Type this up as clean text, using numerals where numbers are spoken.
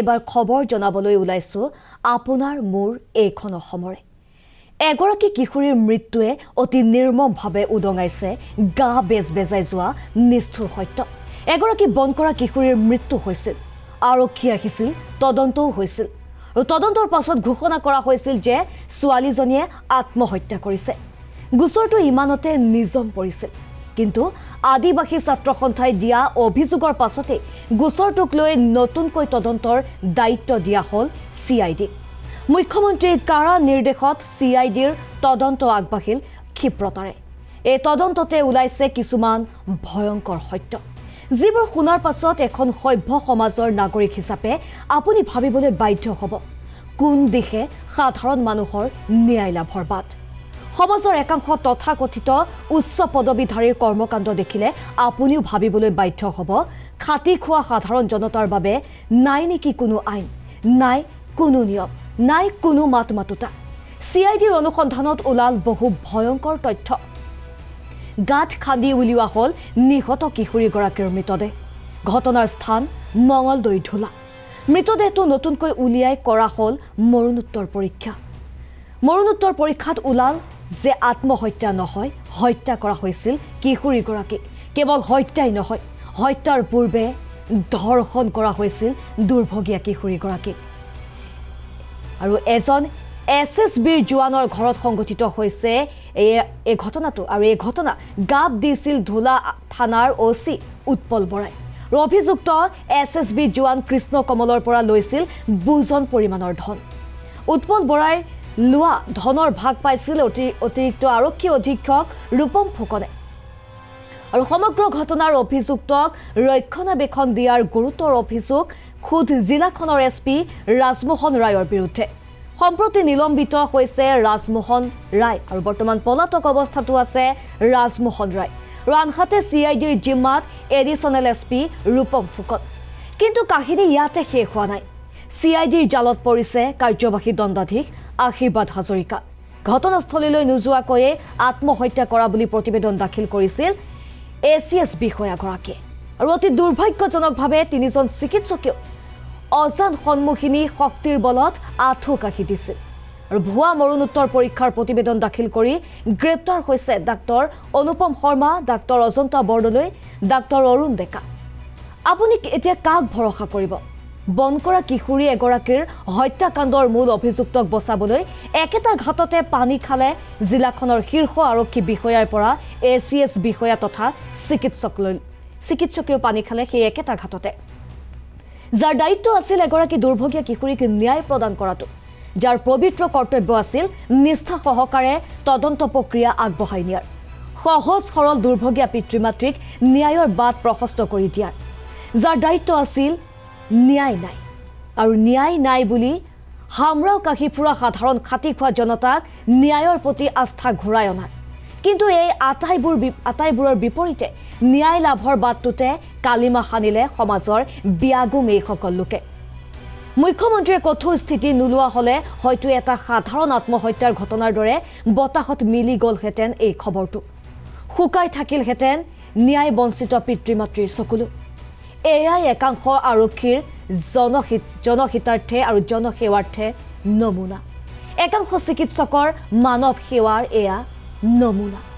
এবাৰ খবৰ জনাবলৈ উলাইছো আপনাৰ মোৰ এইখন সমৰে এগৰাকী কিশোৰীৰ মৃত্যুৱে অতি নিৰ্মমভাৱে উদঙাইছে গা বেজবেজাই যোৱা নিষ্ঠুৰ সত্য এগৰাকী বনকৰা কিশোৰীৰ মৃত্যু হৈছিল আৰক্ষী আহিছিল তদন্তও হৈছিল আৰু তদন্তৰ পাছত ঘোষণা কৰা হৈছিল যে ছোৱালীজনীয়ে আত্মহত্যা কৰিছে গোচৰটো ইমানতে নিজম পৰিছিল কিন্তু আদিবাসী ছাত্ৰ সন্থাই দিয়া অভিযোগৰ পাছতে গোচৰটোক লৈ নতুনকৈ তদন্তৰ দায়িত্ব দিয়া হল সিআইডি মুখ্যমন্ত্ৰীৰ কাৰা নিৰ্দেশত সিআইডিৰ তদন্ত আগবাঢ়িল ক্ষিপ্ৰতাৰে এই তদন্ততে উলাইছে কিছুমান ভয়ংকৰ সত্য যিবোৰ শুনাৰ পাছত এখন সভ্য সমাজৰ নাগৰিক হিচাপে আপুনি ভাবিবলৈ বাধ্য হ'ব কোন দিশে সাধাৰণ মানুহৰ ন্যায় লাভৰ বাট সমাজৰ একাংশ তথাকথিত উচ্চ পদবীধাৰীৰ কৰ্মকাণ্ড দেখিলে আপুনিও ভাবিবলৈ বাধ্য হ'ব খাতি খোৱা সাধাৰণ জনতাৰ বাবে নাই নেকি কোনো আইন নাই কোনো নিয়ম নাই কোনো মাতমাতুটা সিআইডিৰ অনুসন্ধানত ওলাল বহু ভয়ংকৰ তথ্য গাঁত খান্দি উলিওৱা হল নিহত কিশোৰীগৰাকীৰ মৃতদেহ ঘটনাৰ স্থান মঙলদৈ ঢোলা মৃতদেহটো নতুনকৈ উলিয়াই কৰা হল মৰণোত্তৰ পৰীক্ষাত ওলাল যে আত্মহত্যা নহয় হত্যা কৰা হৈছিল কিশোৰীগৰাকী কেৱল হত্যাই নহয় হত্যাৰ পূৰ্বে ধৰ্ষণ কৰা হৈছিল দুৰ্ভগীয়া কিশোৰীগৰাকী আৰু এজন এসএসবিৰ জোৱানৰ ঘৰত সংগঠিত হৈছে এই ঘটনাটো আৰু এই ঘটনা গাপ দিছিল ধোলা থানাৰ ওসি উৎপল বৰাই অভিযুক্ত এসএসবি জোৱান কৃষ্ণ কমলৰ পৰা লৈছিল বুজন পৰিমাণৰ ধন উৎপল বৰাই লুৱা ধনৰ ভাগ পাইছিল অতিৰিক্ত আৰক্ষী অধীক্ষক ৰূপম ফুকনে আৰু সমগ্ৰ ঘটনাৰ অভিযুক্তক ৰক্ষণাবেক্ষণ দিয়াৰ গুৰুতৰ অভিযোগ খুদ জিলাখনৰ এসপি ৰাজমোহন ৰায়ৰ বিৰুদ্ধে সম্প্ৰতি নিলম্বিত হৈছে ৰাজমোহন ৰায় আৰু বৰ্তমান পলাতক অৱস্থাটো আছে ৰাজমোহন ৰায় ৰানহাতে সিআইডিৰ জিম্মাত এডিশনেল এসপি ৰূপম ফুকন কিন্তু কাহিনী ইয়াতে শেষ হোৱা নাই সিআইডিৰ জালত পৰিছে কাৰ্যবাহী দণ্ডাধীশ আশীৰ্বাদ হাজৰিকা ঘটনাস্থলীলৈ নোযোৱাকৈয়ে আত্মহত্যা কৰা বুলি প্ৰতিবেদন দাখিল কৰিছিল এচিএছ বিষয়াগৰাকীয়ে আৰু অতি দুৰ্ভাগ্যজনকভাৱে তিনিজন চিকিৎসকেও অজান সন্মুখীনী শক্তিৰ বলত আঁঠু কাঢ়ি দিছিল আৰু ভুৱা মৰণোত্তৰ পৰীক্ষাৰ প্ৰতিবেদন দাখিল কৰি গ্ৰেপ্তাৰ হৈছে doctor Anupam Sharma doctor Ajanta Bordoloi doctor Arun Deka আপুনি এতিয়া কাক ভৰসা কৰিব বনকৰা কিশোৰী এগৰাকীৰ হত্যাকাণ্ডৰ মূল অভিযুক্তক বচাবলৈ একেটা ঘাটতে পানী খালে জিলাখনৰ শীৰ্ষ আৰক্ষী বিষয়াৰ পৰা এচিএছ বিষয়া তথা চিকিৎসকেও পানী খালে সেই একেটা ঘাটতে যাৰ দায়িত্ব আছিল এগৰাকী দুৰ্ভগীয়া কিশোৰীক ন্যায় প্ৰদান কৰাটো যাৰ পবিত্ৰ কৰ্তব্য আছিল নিষ্ঠা সহকাৰে তদন্ত প্ৰক্ৰিয়া আগবঢ়াই নিয়াৰ সহজ সৰল দুৰ্ভগীয়া পিতৃ মাতৃক ন্যায়ৰ বাট প্ৰশস্ত কৰি দিয়াৰ যাৰ দায়িত্ব আছিল ন্যায় নাই আৰু ন্যায় নাই বুলি হামৰাও কাহি ফুৰা সাধাৰণ খাতি খোৱা জনতাক ন্যায়ৰ প্ৰতি আস্থা ঘূৰাই অনাৰ কিন্তু এই আটাইবোৰৰ বিপৰীতে ন্যায় লাভৰ বাটটোতে কালিমা সানিলে সমাজৰ বিয়াগুম এইসকল লোকে মুখ্যমন্ত্ৰীয়ে কঠোৰ স্থিতি নোলোৱা হ'লে হয়তো এটা সাধাৰণ আত্মহত্যাৰ ঘটনাৰ দৰে বতাহত মিলি গ'লহেঁতেন এই খবৰটো শুকাই থাকিলহেঁতেন ন্যায় বঞ্চিত পিতৃ মাতৃৰ চকুলো এয়াই একাংশ আৰক্ষীৰ জনহিতাৰ্থে আৰু জনসেৱাৰ্থে নমুনা একাংশ চিকিৎসকৰ মানৱ সেৱাৰ এয়া নমুনা।